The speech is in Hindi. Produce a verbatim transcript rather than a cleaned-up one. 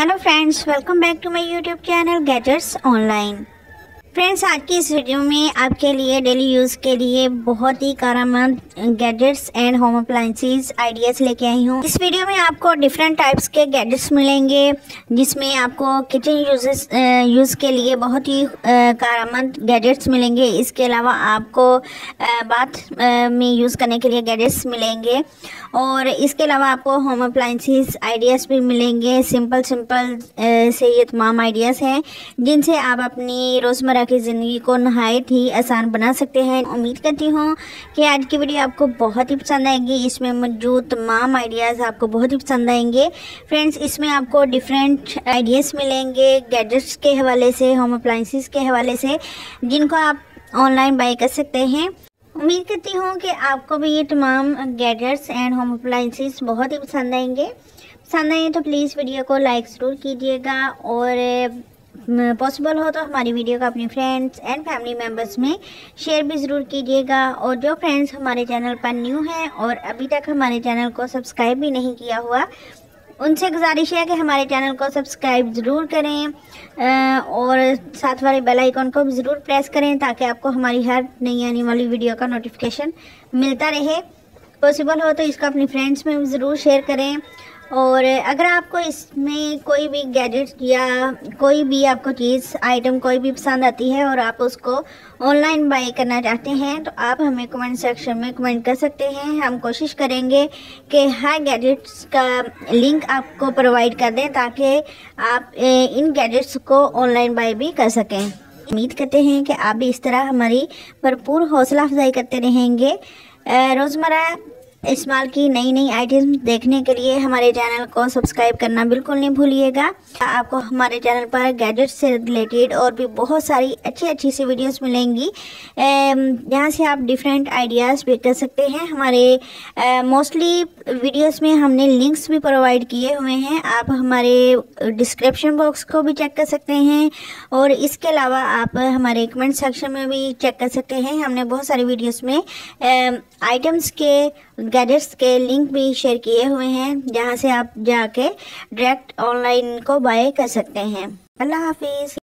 Hello friends, welcome back to my YouTube channel gadgets online. Friends, आज की इस वीडियो में आपके लिए डेली यूज़ के लिए बहुत ही कारगर gadgets and home appliances ideas लेके आई हूँ। इस वीडियो में आपको डिफरेंट टाइप्स के गैजेट्स मिलेंगे, जिसमें आपको किचन यूजेस यूज़ के लिए बहुत ही कारगर गैजेट्स मिलेंगे। इसके अलावा आपको बाथ में यूज़ करने के लिए गैजेट्स मिलेंगे, और इसके अलावा आपको होम अप्लायंसेस आइडियाज़ भी मिलेंगे। सिंपल सिंपल से ये तमाम आइडियाज़ हैं जिनसे आप अपनी रोज़मर्रा की ज़िंदगी को नहायत ही आसान बना सकते हैं। उम्मीद करती हूँ कि आज की वीडियो आपको बहुत ही पसंद आएगी। इसमें मौजूद तमाम आइडियाज़ आपको बहुत ही पसंद आएंगे। फ्रेंड्स, इसमें आपको डिफरेंट आइडियाज़ मिलेंगे गैजेट्स के हवाले से, होम अप्लायंसेस के हवाले से, जिनको आप ऑनलाइन बाय कर सकते हैं। उम्मीद करती हूँ कि आपको भी ये तमाम गैजेट्स एंड होम अप्लायंसेस बहुत ही पसंद आएंगे। पसंद आए तो प्लीज़ वीडियो को लाइक ज़रूर कीजिएगा, और पॉसिबल हो तो हमारी वीडियो को अपने फ्रेंड्स एंड फैमिली मेम्बर्स में शेयर भी ज़रूर कीजिएगा। और जो फ्रेंड्स हमारे चैनल पर न्यू हैं और अभी तक हमारे चैनल को सब्सक्राइब भी नहीं किया हुआ, उनसे गुजारिश है कि हमारे चैनल को सब्सक्राइब ज़रूर करें, और साथ वाले बेल आइकॉन को भी ज़रूर प्रेस करें ताकि आपको हमारी हर नई आने वाली वीडियो का नोटिफिकेशन मिलता रहे। पॉसिबल हो तो इसको अपने फ्रेंड्स में ज़रूर शेयर करें। और अगर आपको इसमें कोई भी गैजेट या कोई भी आपको चीज़ आइटम कोई भी पसंद आती है और आप उसको ऑनलाइन बाय करना चाहते हैं, तो आप हमें कमेंट सेक्शन में कमेंट कर सकते हैं। हम कोशिश करेंगे कि हर गैजेट्स का लिंक आपको प्रोवाइड कर दें ताकि आप इन गैजेट्स को ऑनलाइन बाय भी कर सकें। उम्मीद करते हैं कि आप भी इस तरह हमारी भरपूर हौसला अफजाई करते रहेंगे। रोज़मर्रा इस्तेमाल की नई नई आइटम्स देखने के लिए हमारे चैनल को सब्सक्राइब करना बिल्कुल नहीं भूलिएगा। आपको हमारे चैनल पर गैजेट्स से रिलेटेड और भी बहुत सारी अच्छी अच्छी सी वीडियोस मिलेंगी, जहाँ से आप डिफरेंट आइडियाज़ भी कर सकते हैं। हमारे मोस्टली वीडियोस में हमने लिंक्स भी प्रोवाइड किए हुए हैं। आप हमारे डिस्क्रिप्शन बॉक्स को भी चेक कर सकते हैं, और इसके अलावा आप हमारे कमेंट सेक्शन में भी चेक कर सकते हैं। हमने बहुत सारी वीडियोज़ में आइटम्स के, गैजेट्स के लिंक भी शेयर किए हुए हैं, जहां से आप जाके डायरेक्ट ऑनलाइन को बाय कर सकते हैं। अल्लाह हाफिज़।